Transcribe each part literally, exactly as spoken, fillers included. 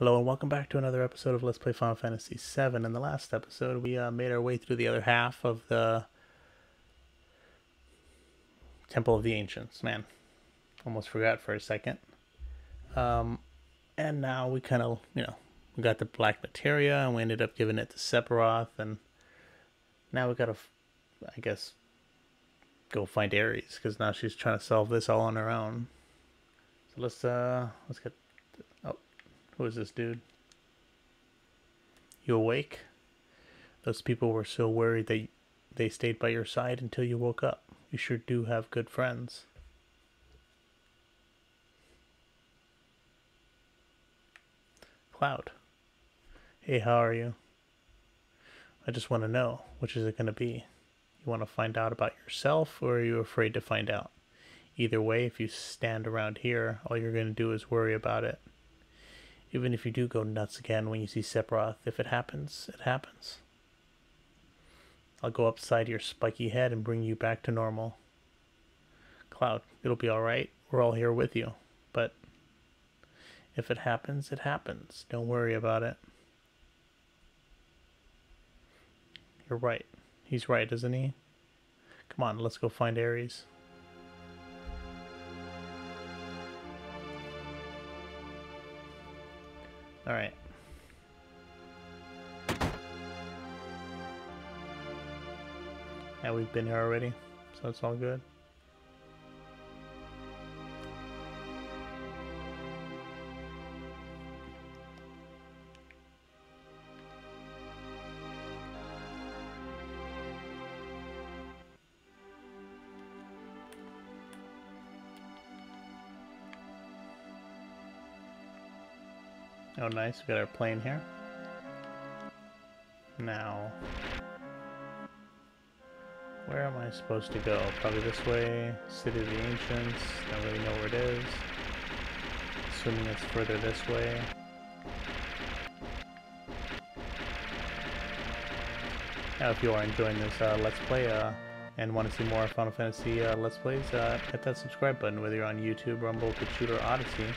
Hello and welcome back to another episode of Let's Play Final Fantasy seven. In the last episode, we uh, made our way through the other half of the Temple of the Ancients. Man, almost forgot for a second. Um, and now we kind of, you know, we got the Black Materia and we ended up giving it to Sephiroth. And now we got to, I guess, go find Aerith because now she's trying to solve this all on her own. So let's, uh, let's get... Who is this dude? You awake? Those people were so worried that they stayed by your side until you woke up. You sure do have good friends. Cloud. Hey, how are you? I just want to know, which is it going to be? You want to find out about yourself, or are you afraid to find out? Either way, if you stand around here, all you're going to do is worry about it. Even if you do go nuts again when you see Sephiroth, if it happens, it happens. I'll go upside your spiky head and bring you back to normal. Cloud, it'll be alright. We're all here with you. But if it happens, it happens. Don't worry about it. You're right. He's right, isn't he? Come on, let's go find Aerith. All right. Now we've been here already, so it's all good. Oh, nice. We got our plane here. Now, where am I supposed to go? Probably this way. City of the Ancients. Don't really know where it is. Assuming it's further this way. Now, if you are enjoying this uh, Let's Play uh, and want to see more Final Fantasy uh, Let's Plays, uh, hit that subscribe button, whether you're on YouTube, Rumble, Bitchute, or Odyssey.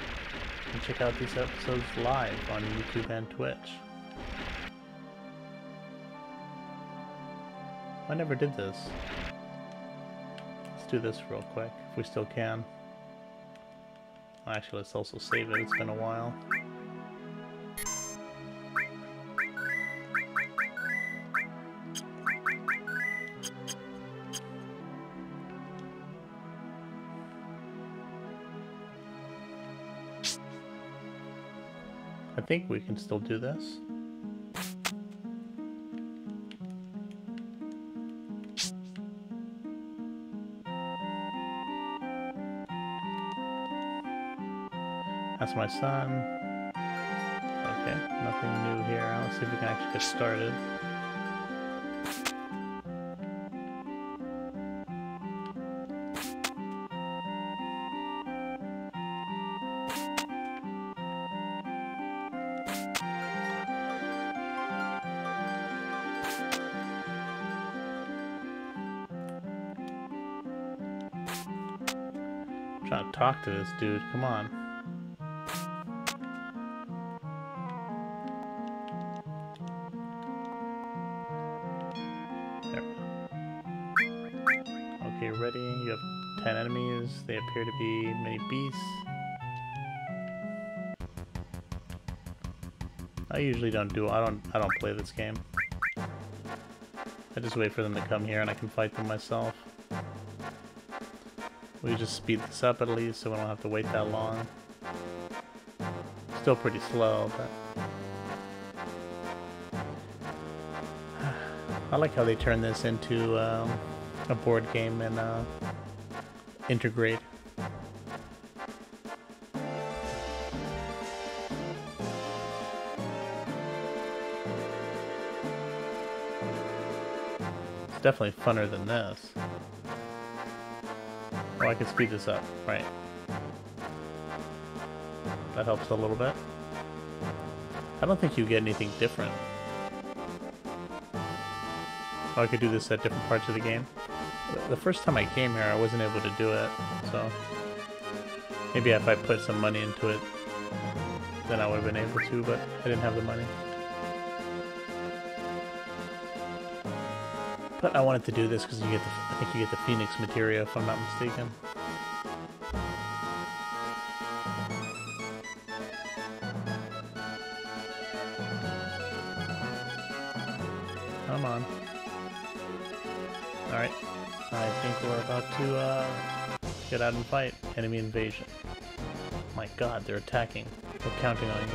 And check out these episodes live on YouTube and Twitch. I never did this. Let's do this real quick, if we still can. Actually, let's also save it, it's been a while. I think we can still do this. That's my son. Okay, nothing new here. Let's see if we can actually get started. Trying to talk to this dude, come on. There we go. Okay, ready. You have ten enemies. They appear to be many beasts. I usually don't do I don't I don't play this game. I just wait for them to come here and I can fight them myself. We just speed this up at least so we don't have to wait that long. Still pretty slow, but... I like how they turn this into um, a board game and uh, integrate. It's definitely funner than this. I can speed this up, right? That helps a little bit. I don't think you get anything different. Oh, I could do this at different parts of the game. The first time I came here, I wasn't able to do it, so maybe if I put some money into it, then I would have been able to, but I didn't have the money. But I wanted to do this because you get the, I think you get the Phoenix Materia, if I'm not mistaken. Come on. Alright. I think we're about to uh, get out and fight. Enemy invasion. My god, they're attacking. We're counting on you.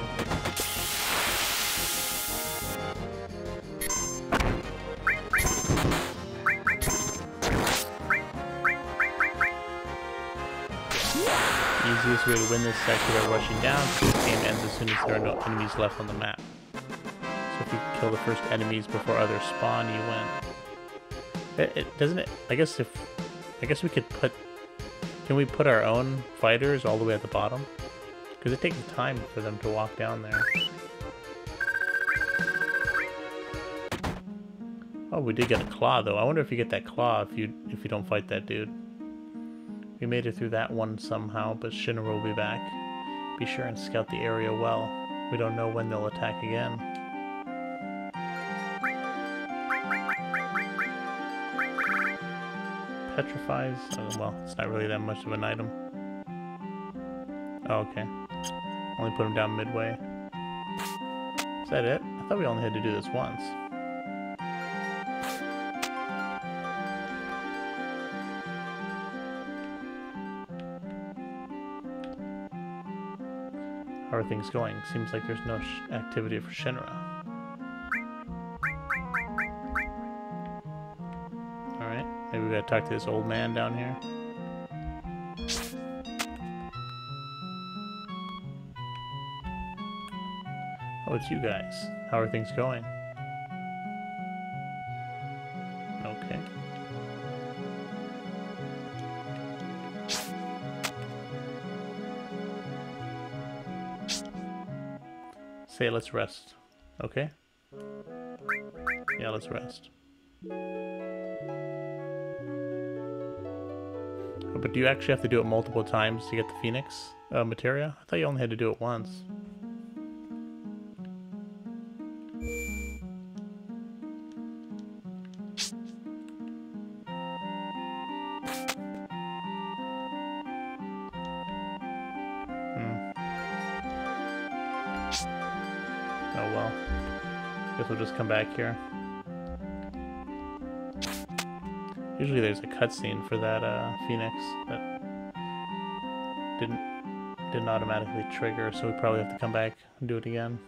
Easiest way to win this is actually by rushing down, so the game ends as soon as there are no enemies left on the map. So if you kill the first enemies before others spawn, you win. It, it doesn't it? I guess if I guess we could put. Can we put our own fighters all the way at the bottom? Because it takes time for them to walk down there. Oh, we did get a claw though. I wonder if you get that claw if you if you don't fight that dude. We made it through that one somehow, but Shinra will be back. Be sure and scout the area well. We don't know when they'll attack again. Petrifies? Oh, well, it's not really that much of an item. Oh, okay. Only put him down midway. Is that it? I thought we only had to do this once. How are things going? Seems like there's no sh activity for Shinra. Alright, maybe we gotta talk to this old man down here. Oh, it's you guys. How are things going? Okay. Say, let's rest. Okay? Yeah, let's rest. Oh, but do you actually have to do it multiple times to get the Phoenix uh, Materia? I thought you only had to do it once. Come back here. Usually there's a cutscene for that uh, Phoenix that didn't didn't automatically trigger, so we probably have to come back and do it again.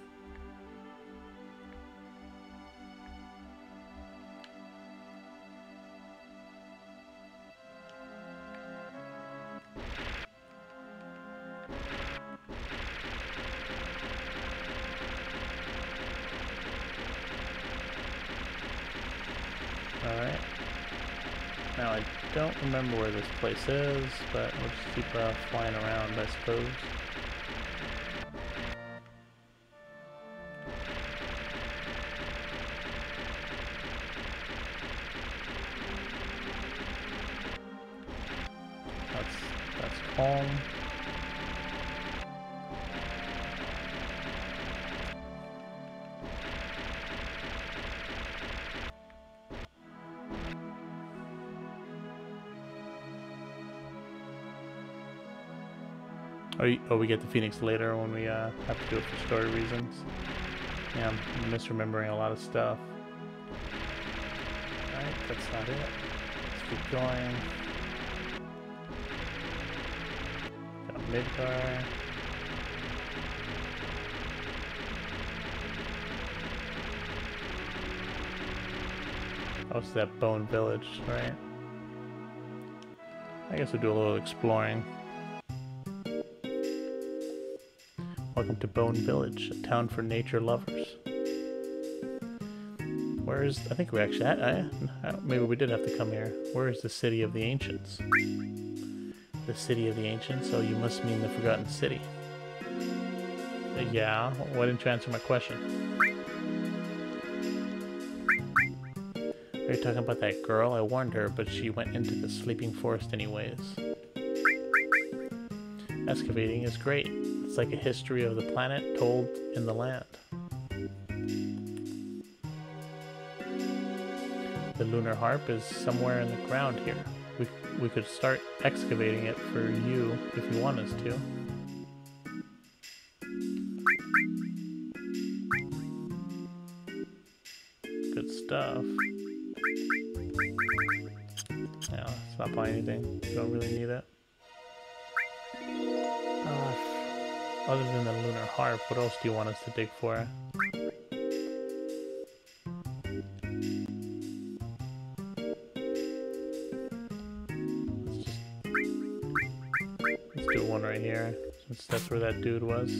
Remember where this place is, but we'll just keep uh, flying around, I suppose. That's that's calm. Oh, we get the Phoenix later when we uh, have to do it for story reasons. Yeah, I'm misremembering a lot of stuff. Alright, that's not it. Let's keep going. Got Midgar. Oh, it's that Bone Village, right? I guess we'll do a little exploring. Welcome to Bone Village, a town for nature lovers. Where is... I think we actually... I, I, maybe we did have to come here. Where is the City of the Ancients? The City of the Ancients? Oh, you must mean the Forgotten City. Yeah? Why didn't you answer my question? Are you talking about that girl? I warned her, but she went into the Sleeping Forest anyways. Excavating is great. It's like a history of the planet told in the land. The lunar harp is somewhere in the ground here. We, we could start excavating it for you if you want us to. Good stuff. Yeah, let's not buy anything. We don't really need it. Uh, other than the lunar harp, what else do you want us to dig for? Since that's where that dude was.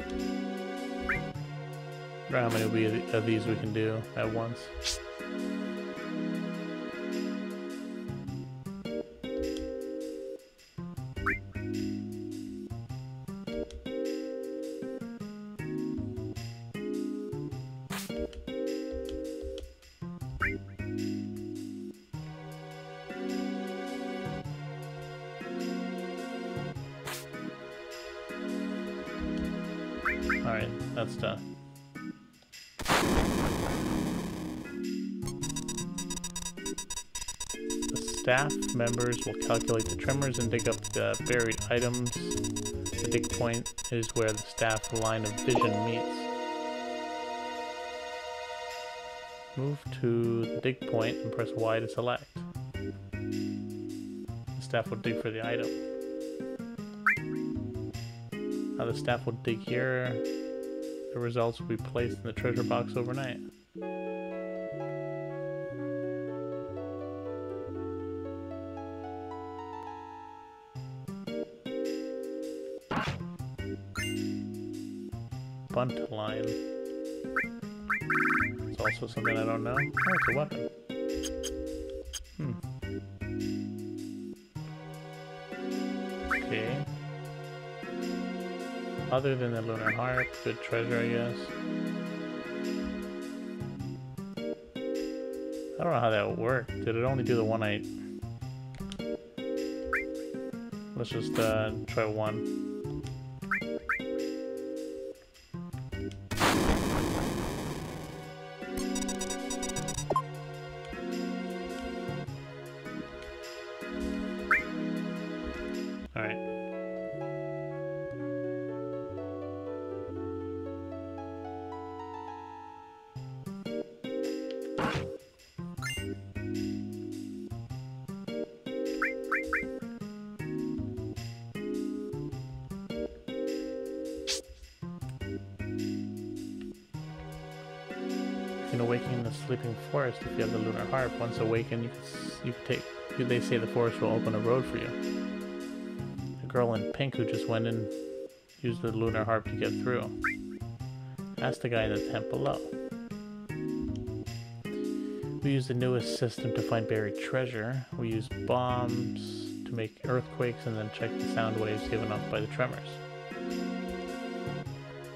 I don't know how many of these we can do at once. Members will calculate the tremors and dig up the buried items. The dig point is where the staff line of vision meets. Move to the dig point and press Y to select. The staff will dig for the item. Now the staff will dig here. The results will be placed in the treasure box overnight. Buntline. It's also something I don't know. Oh, it's a weapon. Hmm. Okay. Other than the lunar harp, good treasure, I guess. I don't know how that worked. Did it only do the one I... Let's just uh, try one. Forest if you have the lunar harp. Once awakened, you can, you can take... They say the forest will open a road for you. The girl in pink who just went in used the lunar harp to get through. Ask the guy in the tent below. We use the newest system to find buried treasure. We use bombs to make earthquakes and then check the sound waves given off by the tremors.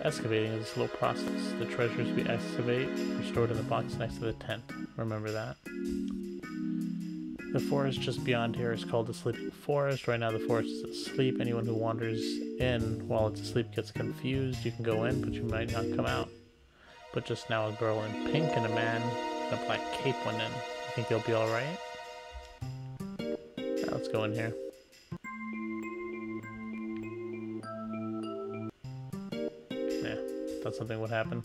Excavating is a slow process. The treasures we excavate are stored in the box next to the tent. Remember that. The forest just beyond here is called the Sleeping Forest. Right now the forest is asleep. Anyone who wanders in while it's asleep gets confused. You can go in, but you might not come out. But just now a girl in pink and a man in a black cape went in. You think they'll be alright? Now let's go in here. Thought something would happen.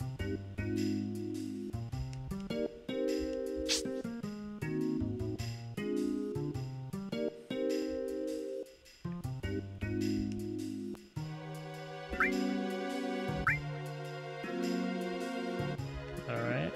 All right.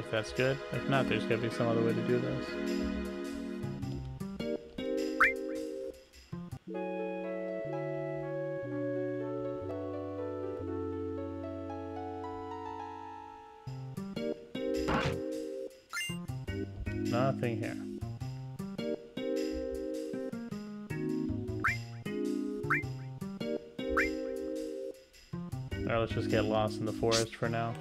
see if that's good. If not, there's gotta be some other way to do this. Nothing here. Alright, let's just get lost in the forest for now.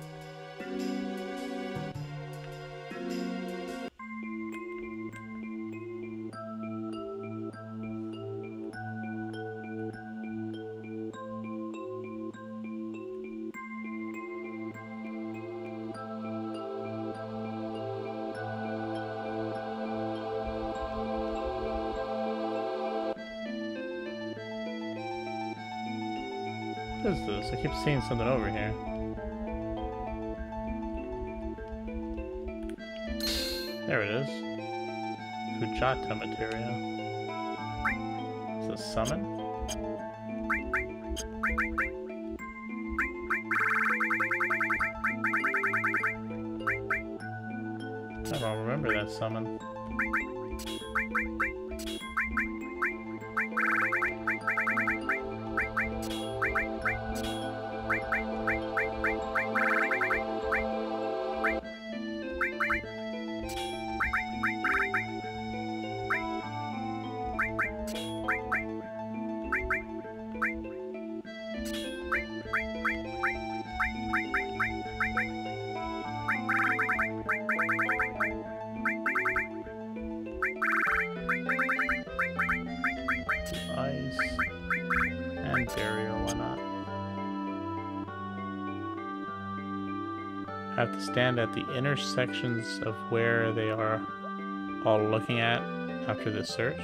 What is this? I keep seeing something over here. There it is. Kujata Materia. Is this summon? I don't remember that summon. Have to stand at the intersections of where they are all looking at after the search.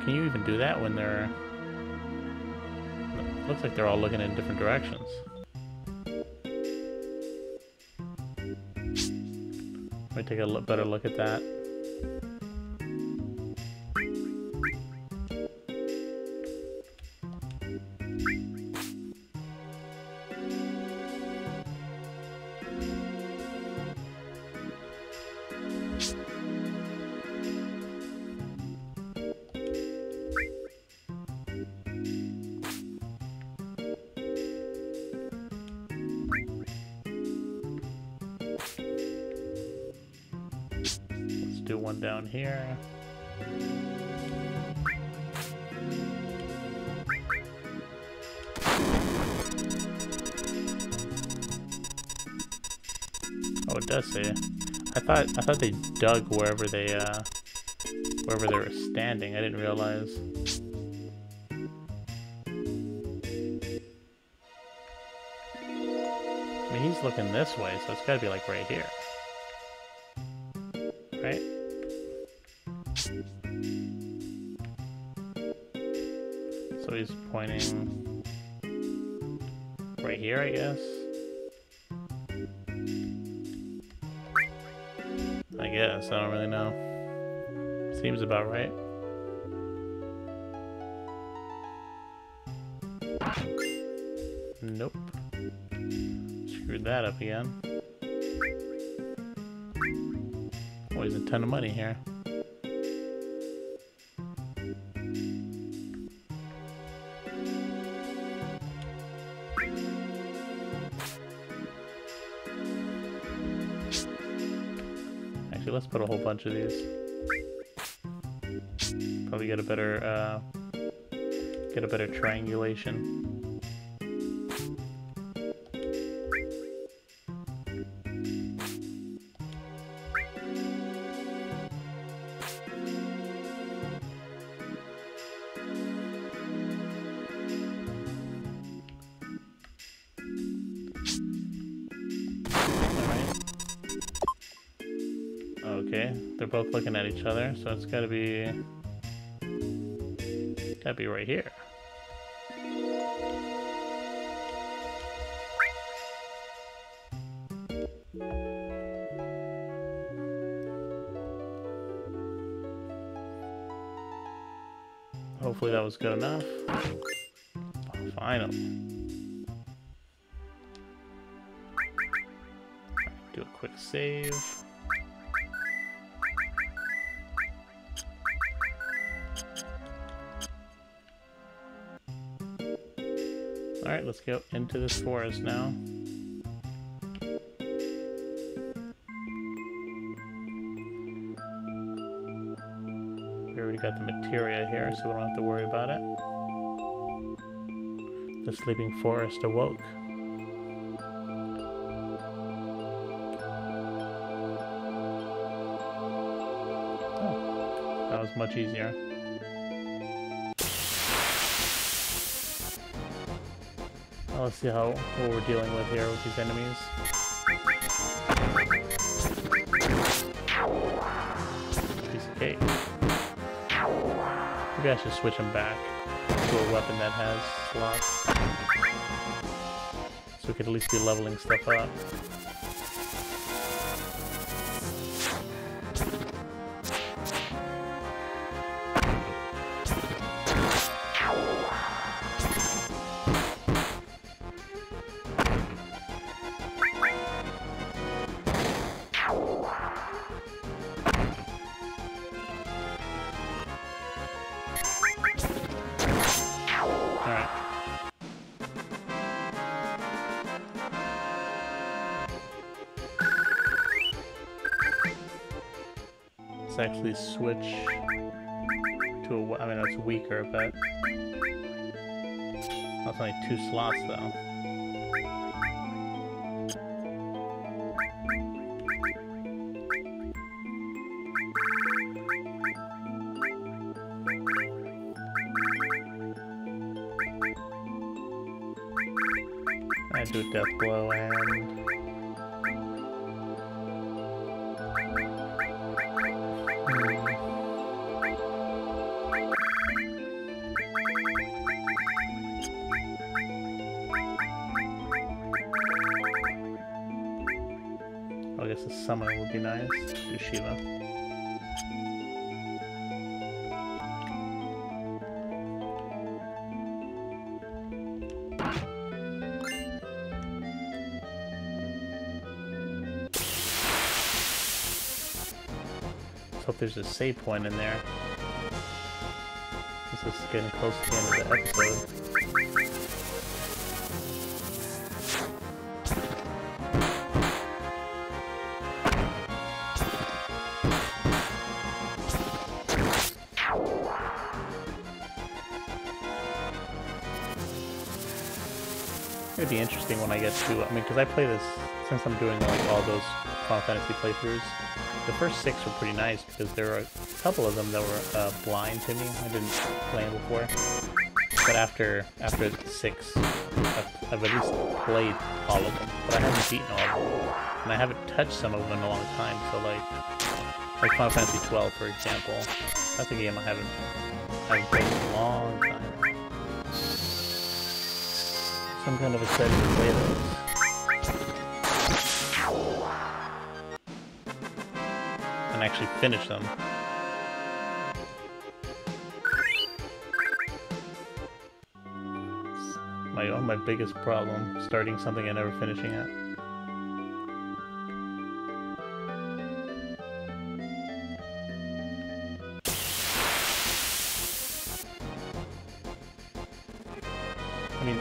Can you even do that when they're... It looks like they're all looking in different directions. Let me take a look, better look at that. Do one down here. Oh, it does say. I thought I thought they dug wherever they uh wherever they were standing. I didn't realize. I mean, he's looking this way, so it's gotta be like right here. Right? So he's pointing right here, I guess. I guess, I don't really know. Seems about right. Nope. Screwed that up again. Always a ton of money here. Actually, let's put a whole bunch of these. Probably get a better uh, get a better triangulation. Okay, they're both looking at each other, so it's gotta be, gotta be right here. Hopefully that was good enough. Finally. Do a quick save. Alright, let's go into this forest now. We already got the materia here, so we don't have to worry about it. The sleeping forest awoke. Oh, that was much easier. Let's see how what we're dealing with here with these enemies. Piece of cake. Maybe I should switch them back to a weapon that has slots, so we could at least be leveling stuff up. Actually switch to a, I mean that's weaker, but that's only two slots though. I do a death blow and summoning would be nice. Do Shiva. Let's hope there's a save point in there. This is getting close to the end of the episode. Be interesting when I get to, I mean, because I play this, since I'm doing like all those Final Fantasy playthroughs, the first six were pretty nice because there were a couple of them that were uh, blind to me. I didn't play them before, but after after six, I've, I've at least played all of them, but I haven't beaten all of them, and I haven't touched some of them in a long time. So like, like Final Fantasy twelve, for example, that's a game I haven't I haven't played in a long time. I'm kind of excited to play those. And actually finish them. My oh, my biggest problem, starting something and never finishing it.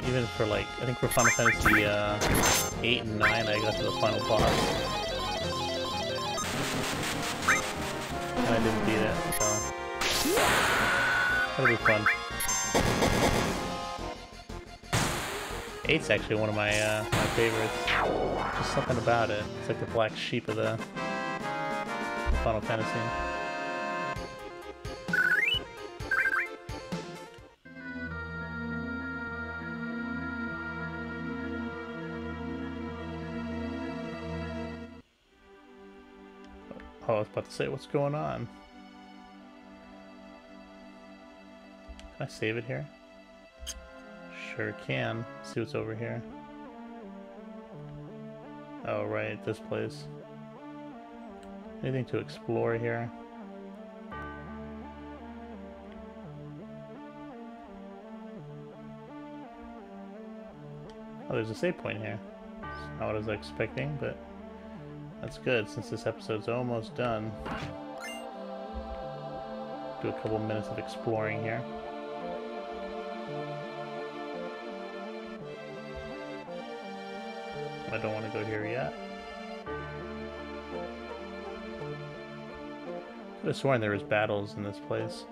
Even for like, I think for Final Fantasy uh, eight and nine, I got to the final boss, and I didn't beat it, so that'll be fun. eight's actually one of my uh, my favorites. Just something about it. It's like the black sheep of the Final Fantasy. I was about to say, what's going on? Can I save it here? Sure can. Let's see what's over here. Oh, right, this place. Anything to explore here? Oh, there's a save point here. It's not what I was expecting, but that's good since this episode's almost done. Do a couple minutes of exploring here. I don't want to go here yet. Could have sworn there was battles in this place.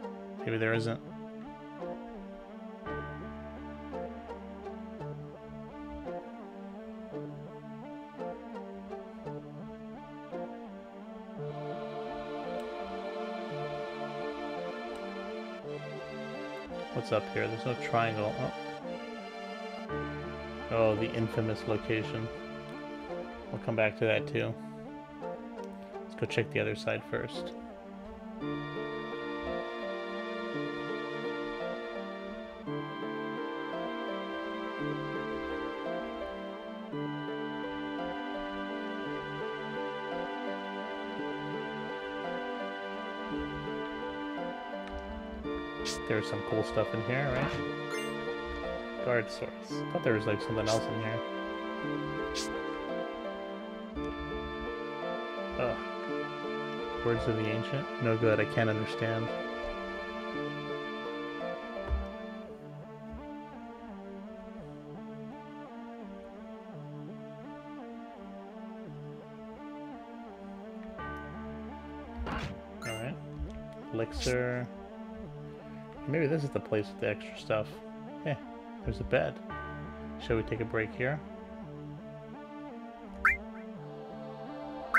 Maybe there isn't. What's up here? There's no triangle. Oh, oh the infamous location. We'll come back to that too. Let's go check the other side first. There's some cool stuff in here, right? Guard source. I thought there was like something else in here. Ugh. Words of the Ancient? No good, I can't understand. Alright. Elixir. Maybe this is the place with the extra stuff. Hey, there's a bed. Shall we take a break here?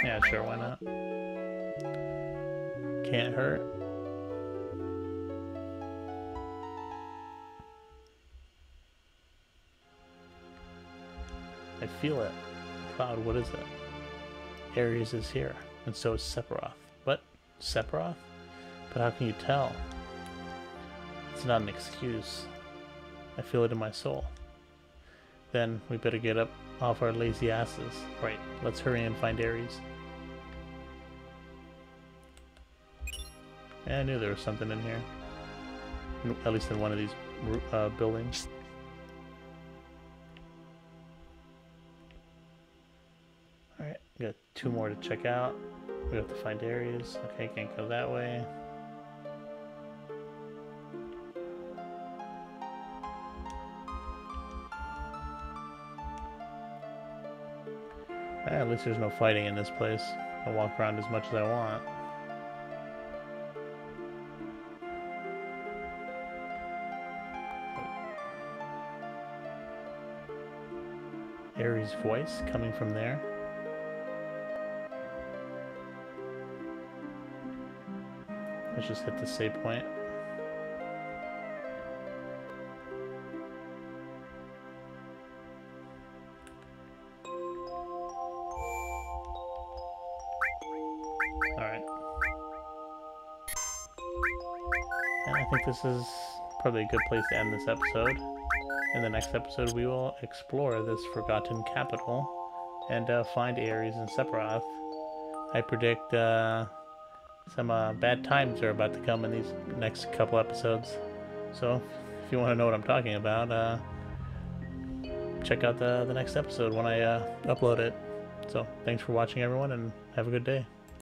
Yeah, sure, why not? Can't hurt. I feel it. Cloud, what is it? Ares is here, and so is Sephiroth. What? Sephiroth? But how can you tell? It's not an excuse. I feel it in my soul. Then we better get up off our lazy asses. Right, let's hurry and find Ares. Yeah, I knew there was something in here. At least in one of these uh, buildings. Alright, we got two more to check out. We have to find Ares. Okay, can't go that way. At least there's no fighting in this place. I'll walk around as much as I want. Ares' voice coming from there. Let's just hit the save point. This is probably a good place to end this episode. In the next episode, we will explore this forgotten capital and uh, find Ares and Sephiroth. I predict uh, some uh, bad times are about to come in these next couple episodes. So, if you want to know what I'm talking about, uh, check out the, the next episode when I uh, upload it. So, thanks for watching, everyone, and have a good day.